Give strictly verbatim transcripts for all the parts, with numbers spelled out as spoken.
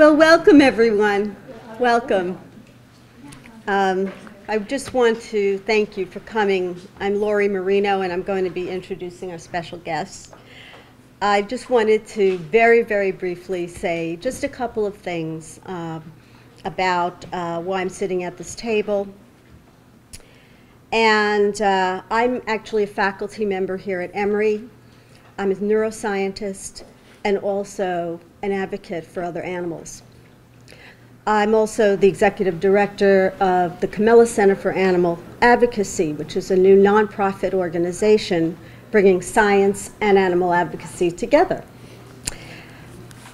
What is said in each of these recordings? Well, welcome everyone. Welcome. Um, I just want to thank you for coming. I'm Lori Marino, and I'm going to be introducing our special guests. I just wanted to very, very briefly say just a couple of things uh, about uh, why I'm sitting at this table. And uh, I'm actually a faculty member here at Emory. I'm a neuroscientist and also an advocate for other animals. I'm also the executive director of the Kimmela Center for Animal Advocacy, which is a new nonprofit organization bringing science and animal advocacy together.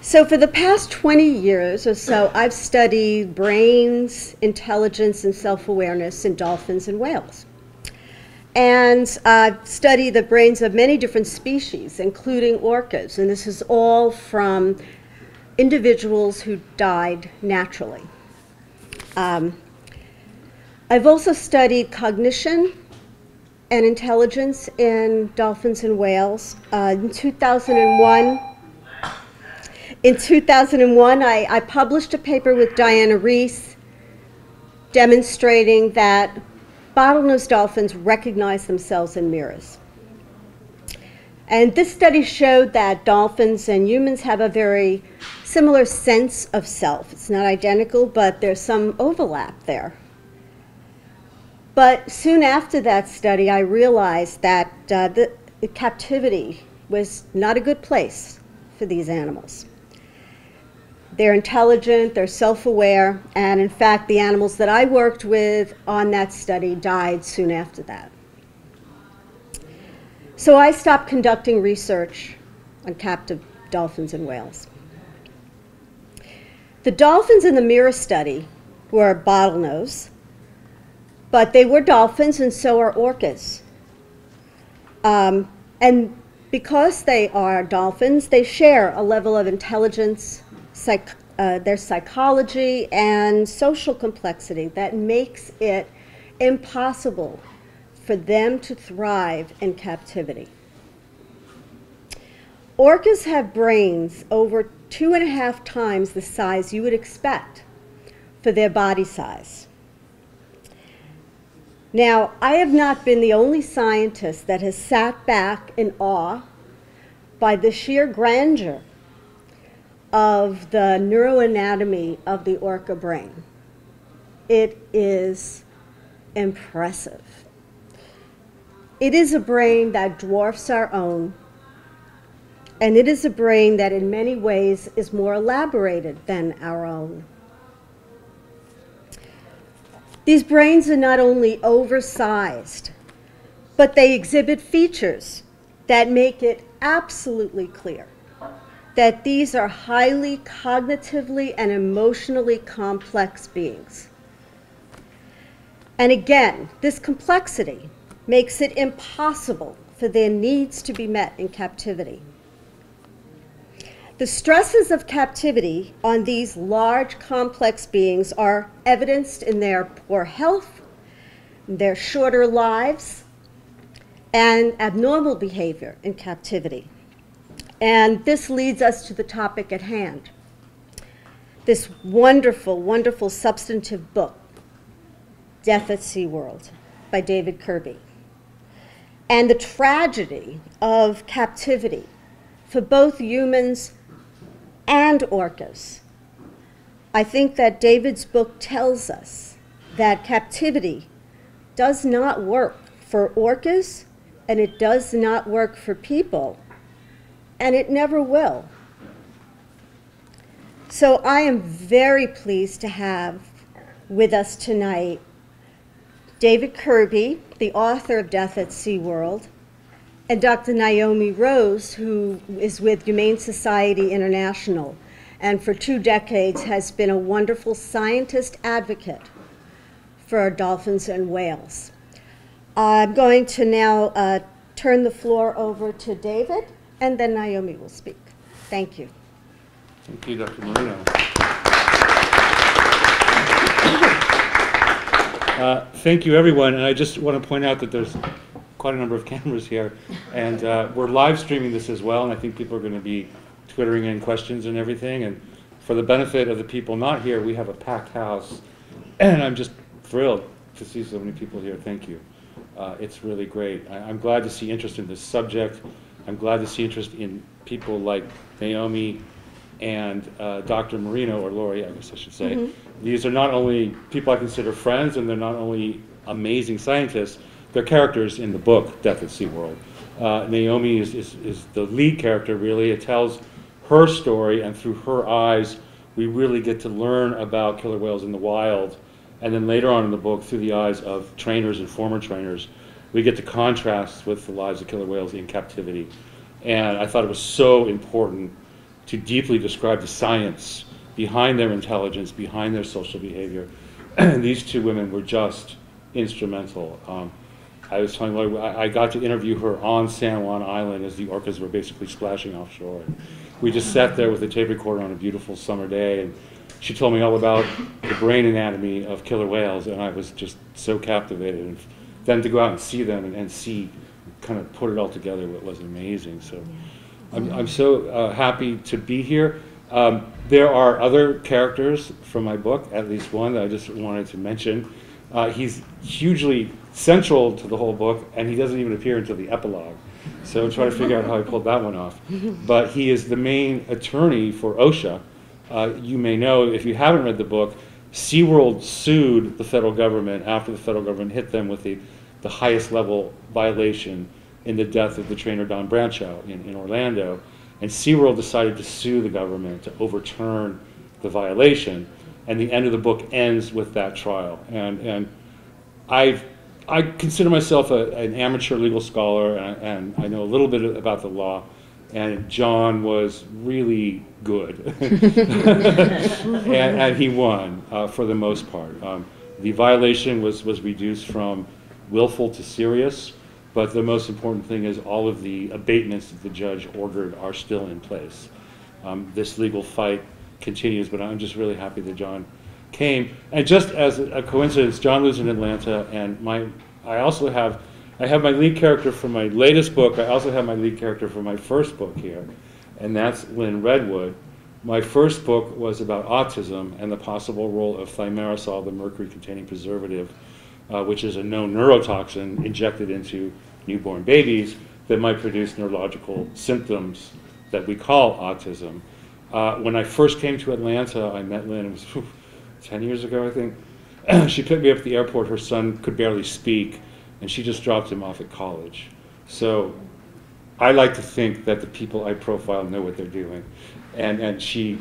So for the past twenty years or so, I've studied brains, intelligence, and self-awareness in dolphins and whales. And I've studied the brains of many different species, including orcas, and this is all from individuals who died naturally. Um, I've also studied cognition and intelligence in dolphins and whales. Uh, in two thousand one, in two thousand one, I, I published a paper with Diana Reiss demonstrating that bottlenose dolphins recognize themselves in mirrors. And this study showed that dolphins and humans have a very similar sense of self. It's not identical, but there's some overlap there. But soon after that study, I realized that uh, the, the captivity was not a good place for these animals. They're intelligent, they're self-aware, and in fact, the animals that I worked with on that study died soon after that. So I stopped conducting research on captive dolphins and whales. The dolphins in the mirror study were bottlenose, but they were dolphins, and so are orcas. Um, and because they are dolphins, they share a level of intelligence, psych uh, their psychology, and social complexity that makes it impossible for them to thrive in captivity. Orcas have brains over two and a half times the size you would expect for their body size. Now, I have not been the only scientist that has sat back in awe by the sheer grandeur of the neuroanatomy of the orca brain. It is impressive. It is a brain that dwarfs our own, and it is a brain that in many ways is more elaborated than our own. These brains are not only oversized, but they exhibit features that make it absolutely clear that these are highly cognitively and emotionally complex beings. And again, this complexity makes it impossible for their needs to be met in captivity. The stresses of captivity on these large, complex beings are evidenced in their poor health, their shorter lives, and abnormal behavior in captivity. And this leads us to the topic at hand, this wonderful, wonderful substantive book, Death at SeaWorld, by David Kirby, and the tragedy of captivity for both humans and orcas. I think that David's book tells us that captivity does not work for orcas, and it does not work for people, and it never will. So I am very pleased to have with us tonight David Kirby, the author of Death at SeaWorld, and Doctor Naomi Rose, who is with Humane Society International, and for two decades has been a wonderful scientist advocate for dolphins and whales. I'm going to now uh, turn the floor over to David, and then Naomi will speak. Thank you. Thank you, Doctor Marino. Uh, thank you, everyone, and I just want to point out that there's quite a number of cameras here, and uh, we're live streaming this as well, and I think people are going to be twittering in questions and everything, and for the benefit of the people not here, we have a packed house, and I'm just thrilled to see so many people here. Thank you. Uh, it's really great. I, I'm glad to see interest in this subject. I'm glad to see interest in people like Naomi and uh, Doctor Marino, or Lori, I guess I should say. Mm-hmm. These are not only people I consider friends, and they're not only amazing scientists, they're characters in the book, Death at SeaWorld. Uh, Naomi is, is, is the lead character, really. It tells her story, and through her eyes, we really get to learn about killer whales in the wild. And then later on in the book, through the eyes of trainers and former trainers, we get to contrast with the lives of killer whales in captivity. And I thought it was so important to deeply describe the science behind their intelligence, behind their social behavior. These two women were just instrumental. Um, I was telling Lori, I, I got to interview her on San Juan Island as the orcas were basically splashing offshore. And we just sat there with a tape recorder on a beautiful summer day, and she told me all about the brain anatomy of killer whales, and I was just so captivated. And then to go out and see them and, and see, kind of put it all together, what was amazing. So I'm, I'm so uh, happy to be here. Um, there are other characters from my book, at least one that I just wanted to mention. Uh, he's hugely central to the whole book, and he doesn't even appear until the epilogue. So try to figure out how I pulled that one off. But he is the main attorney for OSHA. Uh, you may know, if you haven't read the book, SeaWorld sued the federal government after the federal government hit them with the, the highest level violation in the death of the trainer Don Branchow in, in Orlando. And SeaWorld decided to sue the government to overturn the violation. And the end of the book ends with that trial. And, and I've, I consider myself a, an amateur legal scholar, and I, and I know a little bit about the law. And John was really good, and, and he won uh, for the most part. Um, the violation was, was reduced from willful to serious, but the most important thing is all of the abatements that the judge ordered are still in place. Um, this legal fight continues, but I'm just really happy that John came. And just as a coincidence, John lives in Atlanta, and my I also have I have my lead character from my latest book. I also have my lead character from my first book here, and that's Lynn Redwood. My first book was about autism and the possible role of thimerosal, the mercury-containing preservative, uh, which is a known neurotoxin injected into newborn babies that might produce neurological symptoms that we call autism. Uh, when I first came to Atlanta, I met Lynn. It was whew, ten years ago, I think. She picked me up at the airport. Her son could barely speak, and she just dropped him off at college. So I like to think that the people I profile know what they're doing. And, and she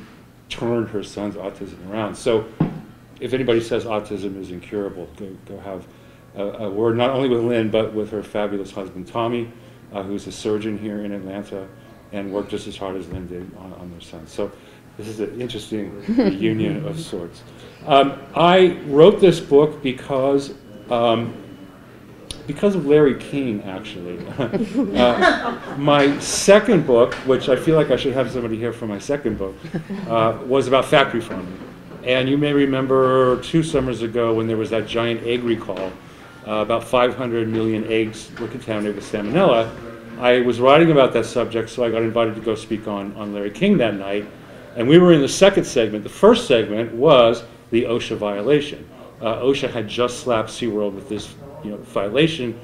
turned her son's autism around. So if anybody says autism is incurable, go, go have a, a word, not only with Lynn, but with her fabulous husband, Tommy, uh, who's a surgeon here in Atlanta and worked just as hard as Lynn did on, on their son. So this is an interesting reunion of sorts. Um, I wrote this book because um, because of Larry King, actually. uh, my second book, which I feel like I should have somebody here for my second book, uh, was about factory farming. And you may remember two summers ago when there was that giant egg recall. Uh, about five hundred million eggs were contaminated with salmonella. I was writing about that subject, so I got invited to go speak on, on Larry King that night. And we were in the second segment. The first segment was the OSHA violation. Uh, OSHA had just slapped SeaWorld with this you know, violation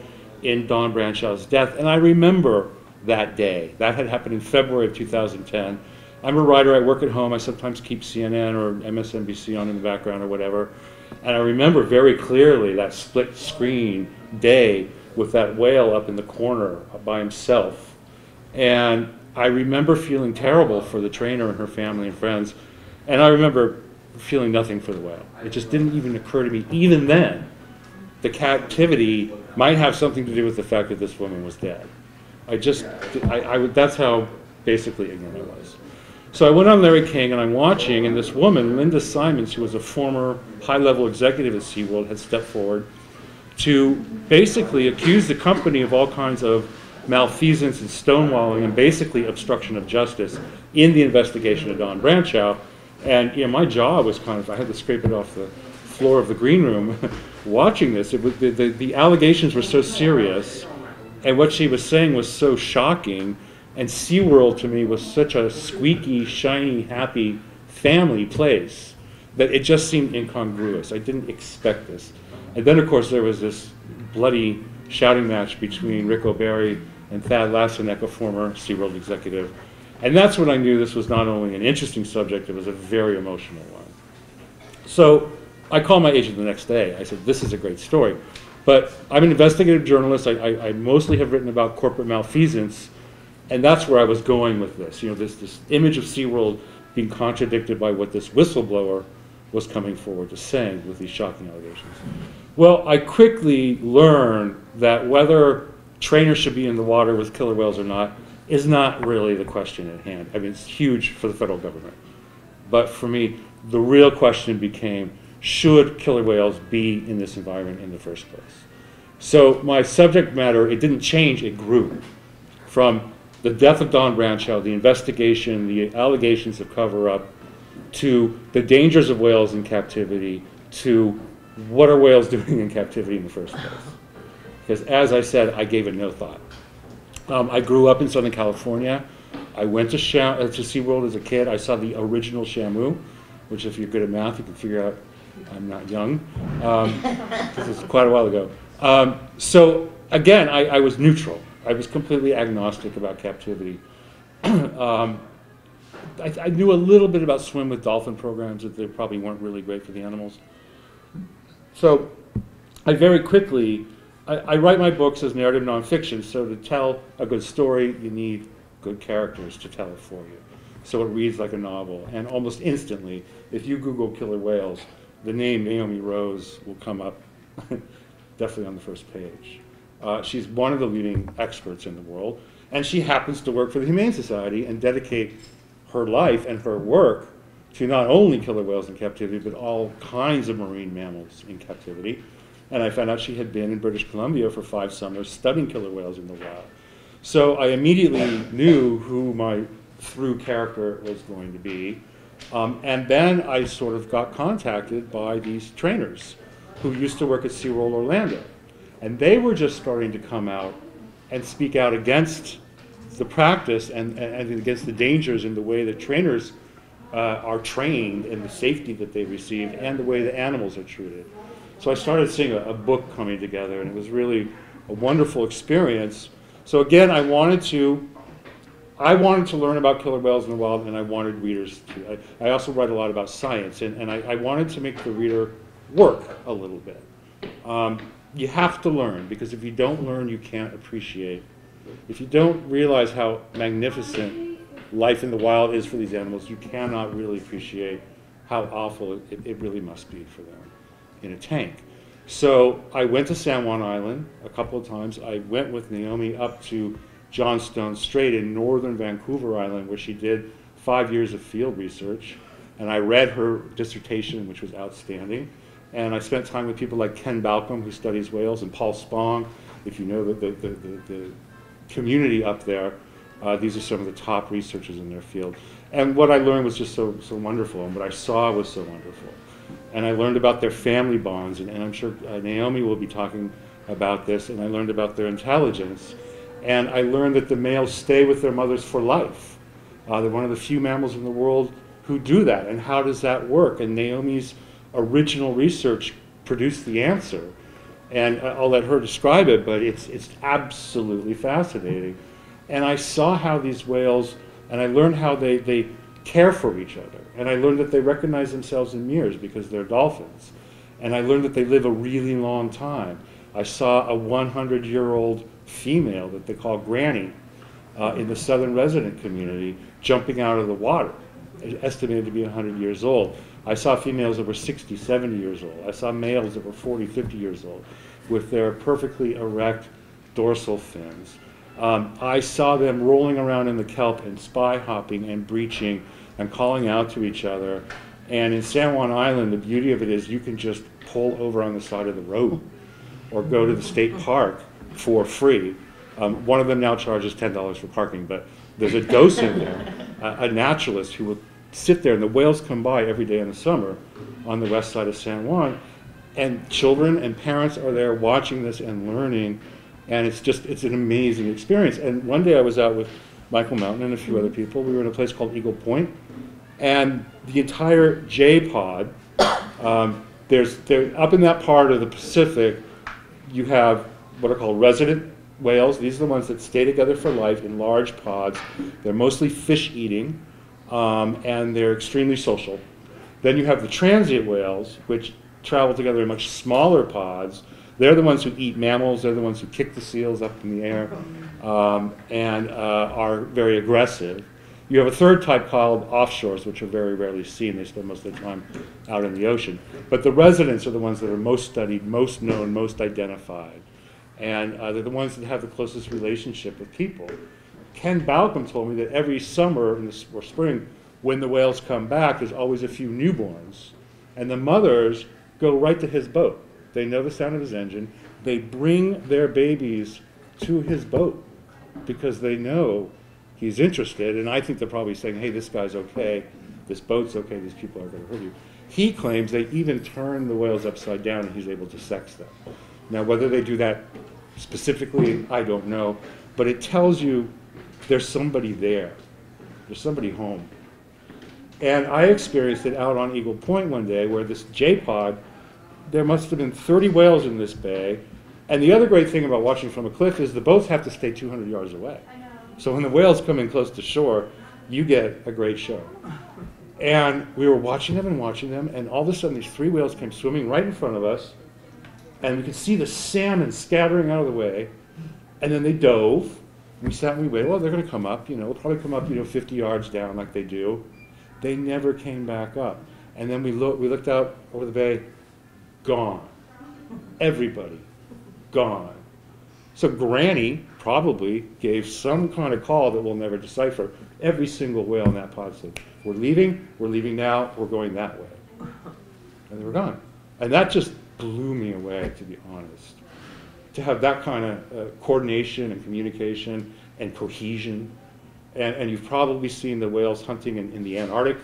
in Don Branchow's death. And I remember that day. That had happened in February of two thousand ten. I'm a writer. I work at home. I sometimes keep C N N or M S N B C on in the background or whatever. And I remember very clearly that split screen day with that whale up in the corner by himself. And I remember feeling terrible for the trainer and her family and friends. And I remember feeling nothing for the whale. It just didn't even occur to me, even then, the captivity might have something to do with the fact that this woman was dead. I just, I, I, that's how basically ignorant I was. So I went on Larry King, and I'm watching, and this woman, Linda Simons, who was a former high-level executive at SeaWorld, had stepped forward to basically accuse the company of all kinds of malfeasance and stonewalling and basically obstruction of justice in the investigation of Don Branchow. And you know, my jaw was kind of, I had to scrape it off the floor of the green room watching this. It was, the, the, the allegations were so serious, and what she was saying was so shocking, and SeaWorld to me was such a squeaky, shiny, happy family place that it just seemed incongruous. I didn't expect this. And then, of course, there was this bloody shouting match between Rick O'Berry and Thad Lassenek, a former SeaWorld executive. And that's when I knew this was not only an interesting subject, it was a very emotional one. So I called my agent the next day. I said, this is a great story. But I'm an investigative journalist. I, I, I mostly have written about corporate malfeasance, and that's where I was going with this. You know, this, this image of SeaWorld being contradicted by what this whistleblower was coming forward to saying with these shocking allegations. Well, I quickly learned that whether trainers should be in the water with killer whales or not is not really the question at hand. I mean, it's huge for the federal government. But for me, the real question became, should killer whales be in this environment in the first place? So my subject matter, it didn't change, it grew. From the death of Don Branchow, the investigation, the allegations of cover-up, to the dangers of whales in captivity, to what are whales doing in captivity in the first place? Because as I said, I gave it no thought. Um, I grew up in Southern California. I went to, Sha uh, to SeaWorld as a kid. I saw the original Shamu, which if you're good at math, you can figure out I'm not young. Um, this is quite a while ago. Um, so again, I, I was neutral. I was completely agnostic about captivity. um, I, I knew a little bit about swim with dolphin programs, that they probably weren't really great for the animals. So I very quickly, I, I write my books as narrative nonfiction, so to tell a good story, you need good characters to tell it for you. So it reads like a novel, and almost instantly, if you Google killer whales, the name Naomi Rose will come up definitely on the first page. Uh, she's one of the leading experts in the world, and she happens to work for the Humane Society and dedicate her life and her work to not only killer whales in captivity, but all kinds of marine mammals in captivity. And I found out she had been in British Columbia for five summers studying killer whales in the wild. So I immediately knew who my through character was going to be. Um, and then I sort of got contacted by these trainers who used to work at SeaWorld Orlando. And they were just starting to come out and speak out against the practice and, and against the dangers in the way that trainers uh, are trained and the safety that they receive and the way the animals are treated. So I started seeing a, a book coming together, and it was really a wonderful experience. So again, I wanted to, I wanted to learn about killer whales in the wild, and I wanted readers to. I, I also write a lot about science, and, and I, I wanted to make the reader work a little bit. Um, you have to learn, because if you don't learn, you can't appreciate. If you don't realize how magnificent life in the wild is for these animals, you cannot really appreciate how awful it, it really must be for them in a tank. So I went to San Juan Island a couple of times. I went with Naomi up to Johnstone Strait in northern Vancouver Island, where she did five years of field research. And I read her dissertation, which was outstanding. And I spent time with people like Ken Balcom, who studies whales, and Paul Spong. If you know the, the, the, the, the community up there, uh, these are some of the top researchers in their field. And what I learned was just so, so wonderful, and what I saw was so wonderful. And I learned about their family bonds, and, and I'm sure uh, Naomi will be talking about this, and I learned about their intelligence. And I learned that the males stay with their mothers for life. Uh, they're one of the few mammals in the world who do that, and how does that work? And Naomi's original research produced the answer. And I'll let her describe it, but it's, it's absolutely fascinating. And I saw how these whales, and I learned how they, they care for each other. And I learned that they recognize themselves in mirrors because they're dolphins. And I learned that they live a really long time. I saw a hundred-year-old female that they call Granny uh, in the southern resident community jumping out of the water, estimated to be a hundred years old. I saw females that were sixty, seventy years old. I saw males that were forty, fifty years old with their perfectly erect dorsal fins. Um, I saw them rolling around in the kelp and spy hopping and breaching and calling out to each other. And in San Juan Island, the beauty of it is you can just pull over on the side of the road or go to the state park for free. Um, one of them now charges ten dollars for parking, but there's a docent there, a, a naturalist who will sit there, and the whales come by every day in the summer on the west side of San Juan, and children and parents are there watching this and learning, and it's just, it's an amazing experience. And one day I was out with Michael Mountain and a few other people. We were in a place called Eagle Point, and the entire J pod. Um, there's there up in that part of the Pacific, you have what are called resident whales. These are the ones that stay together for life in large pods. They're mostly fish eating, um, and they're extremely social. Then you have the transient whales, which travel together in much smaller pods. They're the ones who eat mammals. They're the ones who kick the seals up in the air, um, and uh, are very aggressive. You have a third type called offshores, which are very rarely seen. They spend most of their time out in the ocean. But the residents are the ones that are most studied, most known, most identified. And uh, they're the ones that have the closest relationship with people. Ken Balcom told me that every summer in the, or spring, when the whales come back, there's always a few newborns. And the mothers go right to his boat. They know the sound of his engine. They bring their babies to his boat because they know he's interested, and I think they're probably saying, hey, this guy's okay, this boat's okay, these people are going to hurt you. He claims they even turn the whales upside down and he's able to sex them. Now, whether they do that specifically, I don't know, but it tells you there's somebody there. There's somebody home. And I experienced it out on Eagle Point one day where this J pod, there must have been thirty whales in this bay, and the other great thing about watching from a cliff is the boats have to stay two hundred yards away. So when the whales come in close to shore, you get a great show. And we were watching them and watching them, and all of a sudden these three whales came swimming right in front of us, and we could see the salmon scattering out of the way, and then they dove. We sat and we waited, well, they're going to come up, you know, they'll probably come up, you know, fifty yards down like they do. They never came back up. And then we, lo we looked out over the bay, gone. Everybody, gone. So Granny probably gave some kind of call that we'll never decipher. Every single whale in that pod said, we're leaving, we're leaving now, we're going that way. And they were gone. And that just blew me away, to be honest. To have that kind of uh, coordination and communication and cohesion. And, and you've probably seen the whales hunting in, in the Antarctic,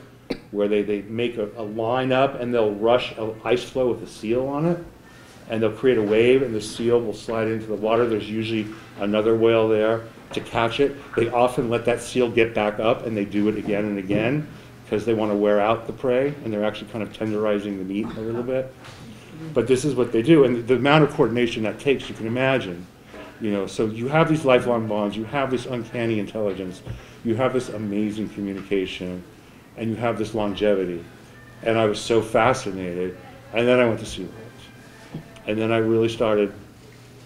where they, they make a, a line up and they'll rush an ice floe with a seal on it. And they'll create a wave, and the seal will slide into the water. There's usually another whale there to catch it. They often let that seal get back up, and they do it again and again because they want to wear out the prey, and they're actually kind of tenderizing the meat a little bit. But this is what they do, and the amount of coordination that takes, you can imagine. You know, so you have these lifelong bonds, you have this uncanny intelligence, you have this amazing communication, and you have this longevity. And I was so fascinated, and then I went to sea. And then I really started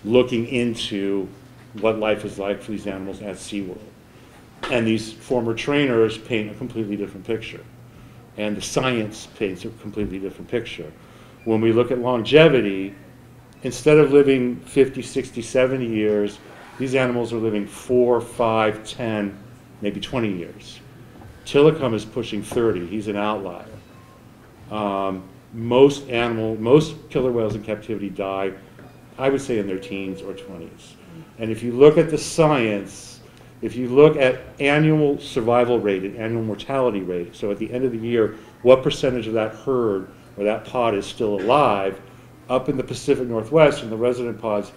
looking into what life is like for these animals at SeaWorld. And these former trainers paint a completely different picture. And the science paints a completely different picture. When we look at longevity, instead of living fifty, sixty, seventy years, these animals are living four, five, ten, maybe twenty years. Tilikum is pushing thirty. He's an outlier. Um, Most animal, most killer whales in captivity die, I would say, in their teens or twenties. And if you look at the science, if you look at annual survival rate and annual mortality rate, so at the end of the year, what percentage of that herd or that pod is still alive, up in the Pacific Northwest, in the resident pods,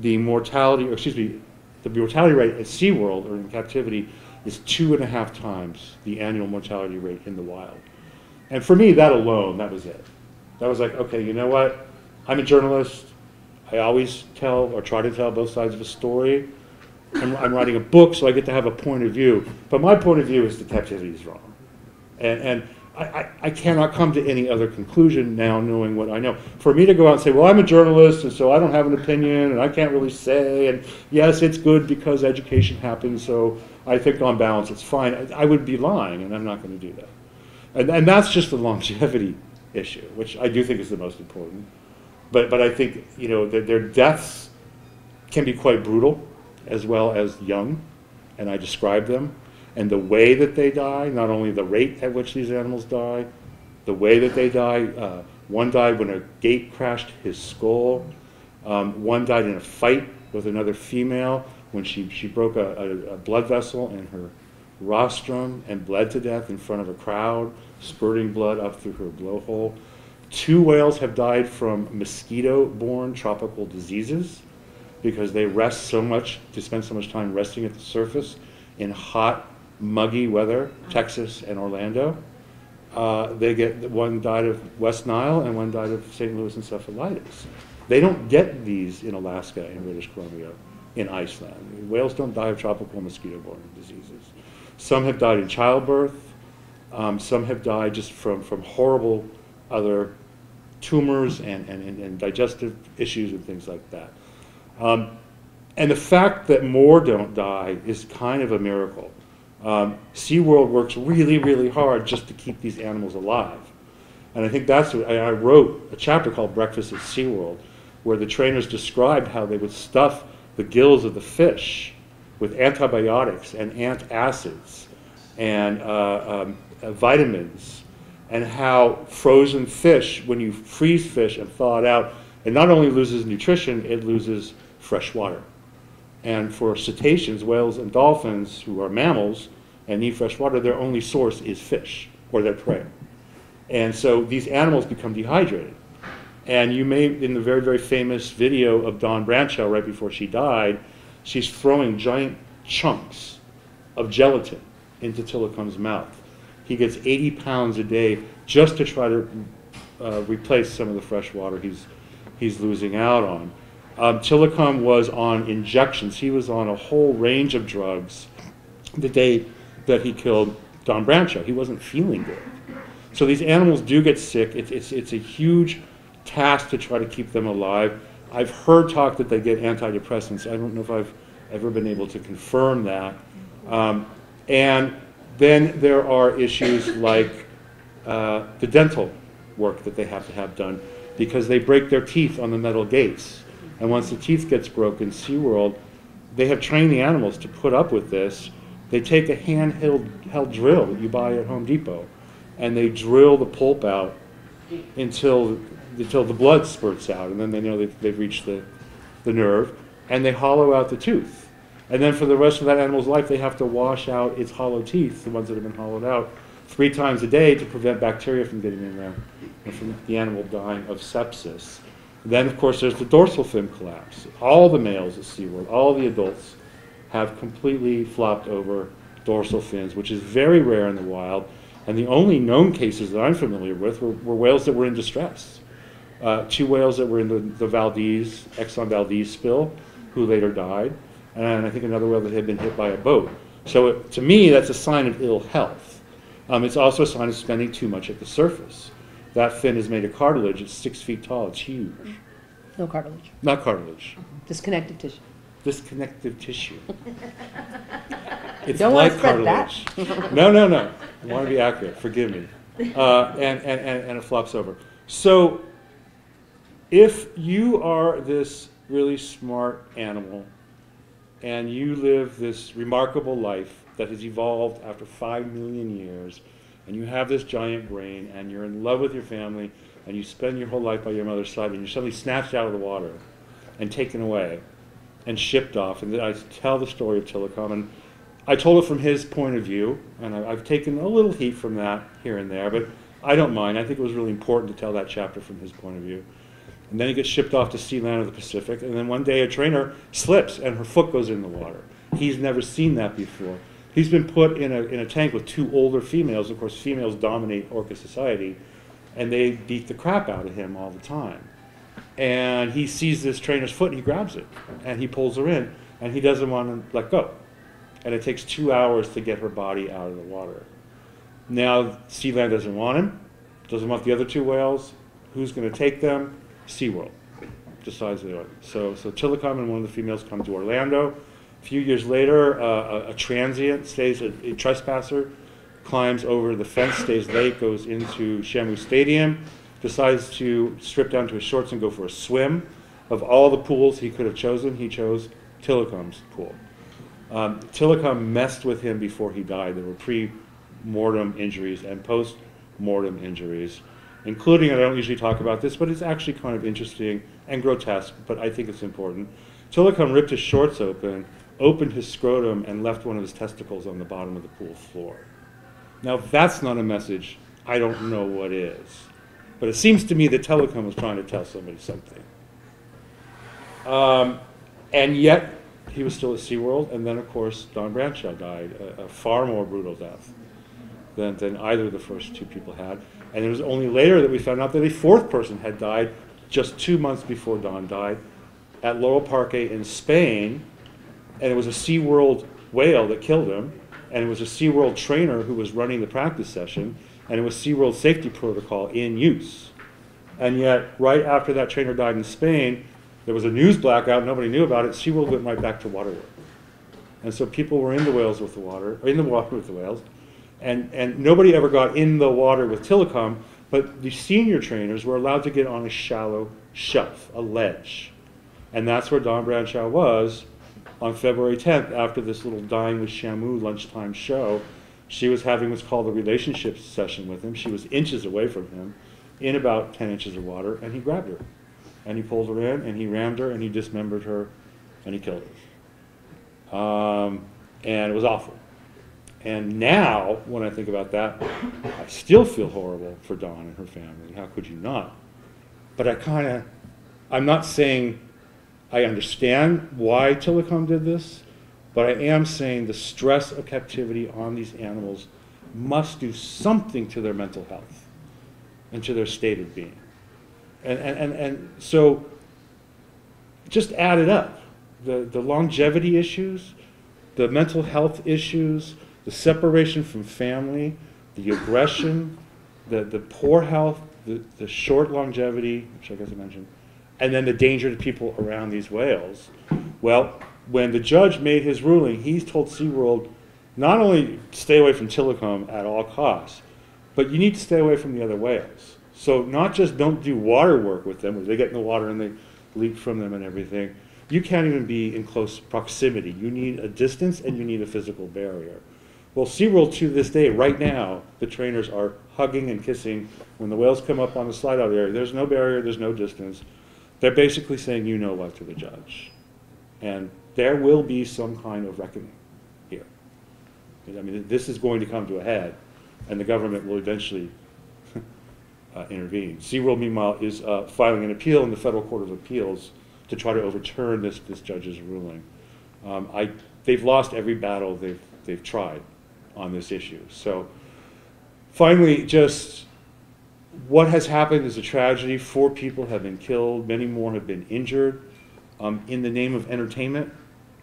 the mortality, or excuse me, the mortality rate at SeaWorld or in captivity is two and a half times the annual mortality rate in the wild. And for me, that alone, that was it. I was like, okay, you know what? I'm a journalist. I always tell or try to tell both sides of a story. I'm, I'm writing a book, so I get to have a point of view. But my point of view is that captivity is wrong. And, and I, I, I cannot come to any other conclusion now knowing what I know. For me to go out and say, well, I'm a journalist, and so I don't have an opinion, and I can't really say, and yes, it's good because education happens, so I think on balance it's fine. I, I would be lying, and I'm not going to do that. And, and that's just the longevity issue, which I do think is the most important. But, but I think, you know, their, their deaths can be quite brutal as well as young, and I describe them. And the way that they die, not only the rate at which these animals die, the way that they die. Uh, one died when a gate crashed his skull. Um, one died in a fight with another female when she, she broke a, a, a blood vessel in her rostrum and bled to death in front of a crowd, spurting blood up through her blowhole. Two whales have died from mosquito-borne tropical diseases because they rest so much, they spend so much time resting at the surface in hot, muggy weather, Texas and Orlando. uh, they get, one died of West Nile and one died of Saint Louis encephalitis. They don't get these in Alaska, in British Columbia, in Iceland. Whales don't die of tropical mosquito-borne diseases. Some have died in childbirth. Um, some have died just from, from horrible other tumors and, and, and digestive issues and things like that. Um, and the fact that more don't die is kind of a miracle. Um, SeaWorld works really, really hard just to keep these animals alive. And I think that's what I, I wrote a chapter called Breakfast at SeaWorld, where the trainers described how they would stuff the gills of the fish with antibiotics and antacids and uh, um, uh, vitamins, and how frozen fish, when you freeze fish and thaw it out, it not only loses nutrition, it loses fresh water. And for cetaceans, whales and dolphins, who are mammals and need fresh water, their only source is fish or their prey. And so these animals become dehydrated. And you may, in the very, very famous video of Dawn Branchell right before she died, she's throwing giant chunks of gelatin into Tilikum's mouth. He gets eighty pounds a day just to try to uh, replace some of the fresh water he's, he's losing out on. Um, Tilikum was on injections. He was on a whole range of drugs the day that he killed Dawn Branchell. He wasn't feeling good. So these animals do get sick. It's, it's, it's a huge task to try to keep them alive. I've heard talk that they get antidepressants. I don't know if I've ever been able to confirm that. Um, and then there are issues like uh, the dental work that they have to have done because they break their teeth on the metal gates. And once the teeth gets broken, SeaWorld, they have trained the animals to put up with this. They take a handheld held drill that you buy at Home Depot, and they drill the pulp out until until the blood spurts out, and then they know they've, they've reached the, the nerve, and they hollow out the tooth. And then for the rest of that animal's life, they have to wash out its hollow teeth, the ones that have been hollowed out, three times a day to prevent bacteria from getting in there and from the animal dying of sepsis. Then, of course, there's the dorsal fin collapse. All the males at SeaWorld, all the adults, have completely flopped over dorsal fins, which is very rare in the wild. And the only known cases that I'm familiar with were, were whales that were in distress. Uh, two whales that were in the, the Valdez, Exxon Valdez spill, who later died, and I think another whale that had been hit by a boat. So it, to me, that's a sign of ill health. Um, it's also a sign of spending too much at the surface. That fin is made of cartilage. It's six feet tall. It's huge. No cartilage. Not cartilage. Disconnective tissue. Disconnective tissue. It's don't like cartilage. That. No, no, no. I want to be accurate. Forgive me. Uh, and, and, and, and it flops over. So if you are this really smart animal and you live this remarkable life that has evolved after five million years, and you have this giant brain, and you're in love with your family, and you spend your whole life by your mother's side, and you're suddenly snatched out of the water and taken away and shipped off. And I tell the story of Tilikum, and I told it from his point of view, and I, I've taken a little heat from that here and there, but I don't mind. I think it was really important to tell that chapter from his point of view. And then he gets shipped off to Sea Land of the Pacific, and then one day a trainer slips, and her foot goes in the water. He's never seen that before. He's been put in a, in a tank with two older females. Of course, females dominate orca society, and they beat the crap out of him all the time. And he sees this trainer's foot, and he grabs it, and he pulls her in, and he doesn't want to let go. And it takes two hours to get her body out of the water. Now, Sea Land doesn't want him, doesn't want the other two whales. Who's going to take them? SeaWorld decides they are. So, so Tilikum and one of the females come to Orlando. A few years later, uh, a, a transient stays, a, a trespasser, climbs over the fence, stays late, goes into Shamu Stadium, decides to strip down to his shorts and go for a swim. Of all the pools he could have chosen, he chose Tilikum's pool. Um, Tilikum messed with him before he died. There were pre-mortem injuries and post-mortem injuries, including, and I don't usually talk about this, but it's actually kind of interesting and grotesque, but I think it's important. Tilikum ripped his shorts open, opened his scrotum, and left one of his testicles on the bottom of the pool floor. Now, if that's not a message, I don't know what is. But it seems to me that Tilikum was trying to tell somebody something. Um, and yet, he was still at SeaWorld, and then, of course, Dawn Branchell died, a, a far more brutal death. than, than either of the first two people had. And it was only later that we found out that a fourth person had died just two months before Don died at Loro Parque in Spain. And it was a SeaWorld whale that killed him. And it was a SeaWorld trainer who was running the practice session. And it was SeaWorld safety protocol in use. And yet, right after that trainer died in Spain, there was a news blackout. Nobody knew about it. SeaWorld went right back to waterwork. And so people were in the whales with the water, or in the water with the whales. And, and nobody ever got in the water with Tilikum, but the senior trainers were allowed to get on a shallow shelf, a ledge. And that's where Don Bradshaw was on February tenth after this little Dine with Shamu lunchtime show. She was having what's called a relationship session with him. She was inches away from him in about ten inches of water, and he grabbed her. And he pulled her in, and he rammed her, and he dismembered her, and he killed her. Um, and it was awful. And now, when I think about that, I still feel horrible for Dawn and her family. How could you not? But I kind of, I'm not saying I understand why Tilikum did this, but I am saying the stress of captivity on these animals must do something to their mental health and to their state of being. And, and, and, and so just add it up. The, the longevity issues, the mental health issues, the separation from family, the aggression, the, the poor health, the, the short longevity, which I guess I mentioned, and then the danger to people around these whales. Well, when the judge made his ruling, he told SeaWorld not only stay away from Tilikum at all costs, but you need to stay away from the other whales. So not just don't do water work with them, where they get in the water and they leak from them and everything. You can't even be in close proximity. You need a distance and you need a physical barrier. Well, SeaWorld to this day, right now, the trainers are hugging and kissing. When the whales come up on the slide-out area, there's no barrier, there's no distance. They're basically saying, you know what, to the judge. And there will be some kind of reckoning here. I mean, this is going to come to a head, and the government will eventually uh, intervene. SeaWorld, meanwhile, is uh, filing an appeal in the Federal Court of Appeals to try to overturn this, this judge's ruling. Um, I, they've lost every battle they've, they've tried on this issue. So finally, just what has happened is a tragedy. Four people have been killed, many more have been injured um, in the name of entertainment.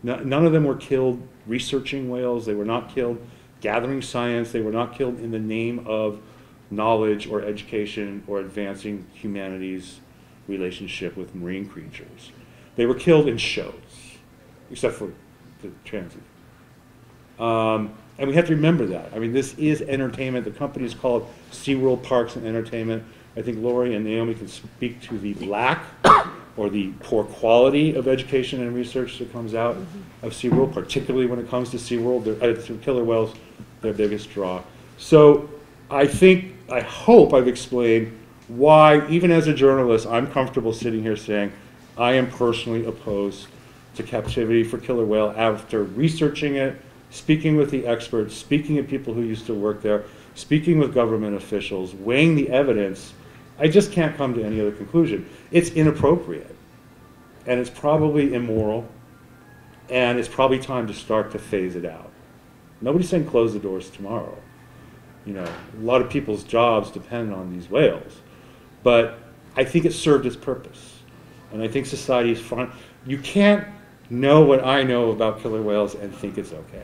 No, none of them were killed researching whales. They were not killed gathering science. They were not killed in the name of knowledge or education or advancing humanity's relationship with marine creatures. They were killed in shows, except for the transient. Um, And we have to remember that. I mean, this is entertainment. The company is called SeaWorld Parks and Entertainment. I think Lori and Naomi can speak to the lack or the poor quality of education and research that comes out of SeaWorld, particularly when it comes to SeaWorld, uh, killer whales, their biggest draw. So I think, I hope I've explained why, even as a journalist, I'm comfortable sitting here saying I am personally opposed to captivity for killer whale after researching it, speaking with the experts, speaking to people who used to work there, speaking with government officials, weighing the evidence. I just can't come to any other conclusion. It's inappropriate, and it's probably immoral, and it's probably time to start to phase it out. Nobody's saying close the doors tomorrow. You know, a lot of people's jobs depend on these whales, but I think it served its purpose, and I think society is fine. You can't know what I know about killer whales and think it's okay.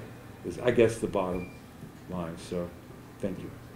I guess the bottom line, so thank you.